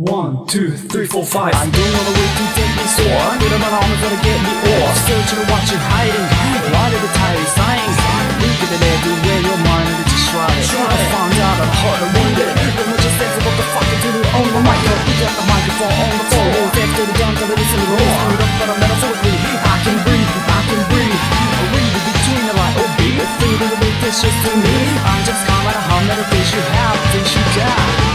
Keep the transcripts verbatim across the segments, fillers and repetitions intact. One, two, three, four, five. I don't wanna wait to take me sore. Put them on arms gonna get me or searching and watching, hiding. Why did the tired signs? Look at it everywhere, your mind did you try it? I found out I'm hard and wounded. But not just sense of what the fuck I do on the mic. I'll pick up the microphone on the floor. All steps to the down to the listen to the roar. Screwed up but I'm not so free. I can breathe, I can breathe. I read it between the light or be a thing that will be just to me. I'm just calm at a heart, not a face you have, things you die.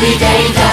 We